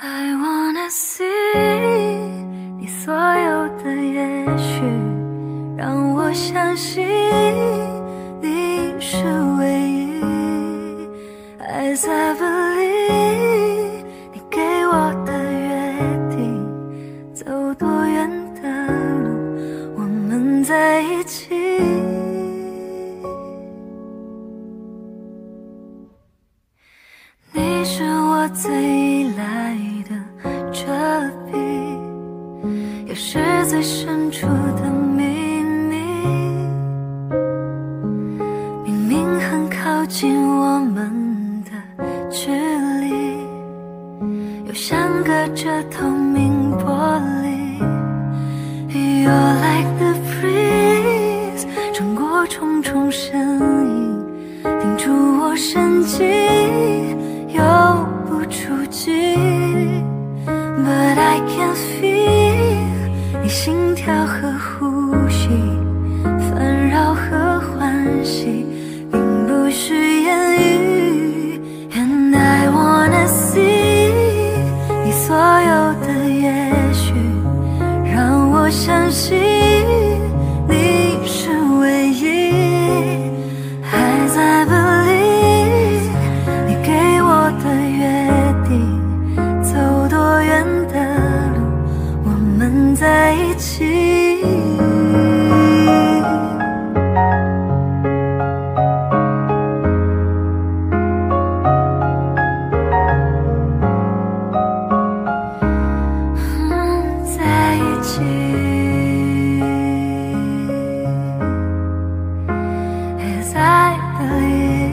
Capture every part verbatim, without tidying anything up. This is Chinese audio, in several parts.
I wanna see 你所有的也许，让我相信你是唯一。As I believe 你给我的约定，走多远的路，我们在一起。 你是我最依赖的遮蔽，也是最深处的秘密。明明很靠近我们的距离，又像隔着透明玻璃。You're like the breeze， 穿过重重身影，定住我身脊。 游不出去 ，But I can feel 你心跳和呼吸，烦扰和欢喜，并不是言语。And I wanna see 你所有的也许，让我相信你是唯一。还在 believe。 在一起。嗯，在一起。As I believe。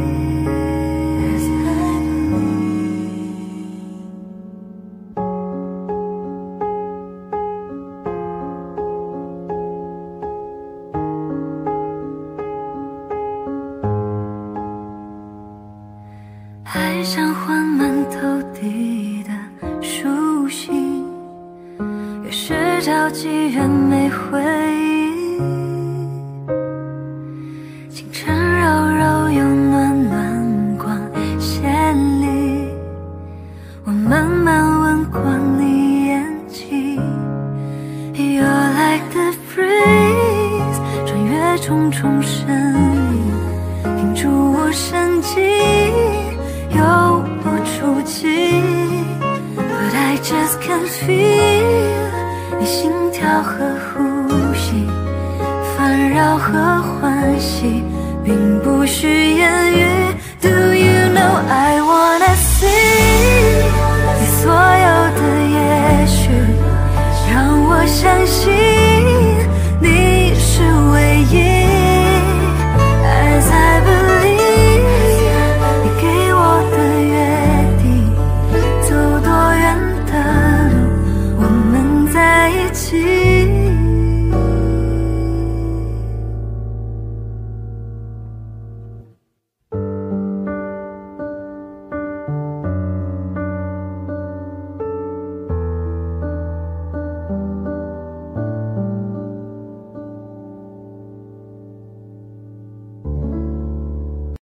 爱像缓慢透底的书信，越是着急越没回忆。清晨柔柔又暖暖光线里，我慢慢吻过你眼睛。You're like the breeze， 穿越重重身影，停住我身体。 游不出去 ，But I just can feel 你心跳和呼吸，烦扰和欢喜，并不需言语。Do you know I？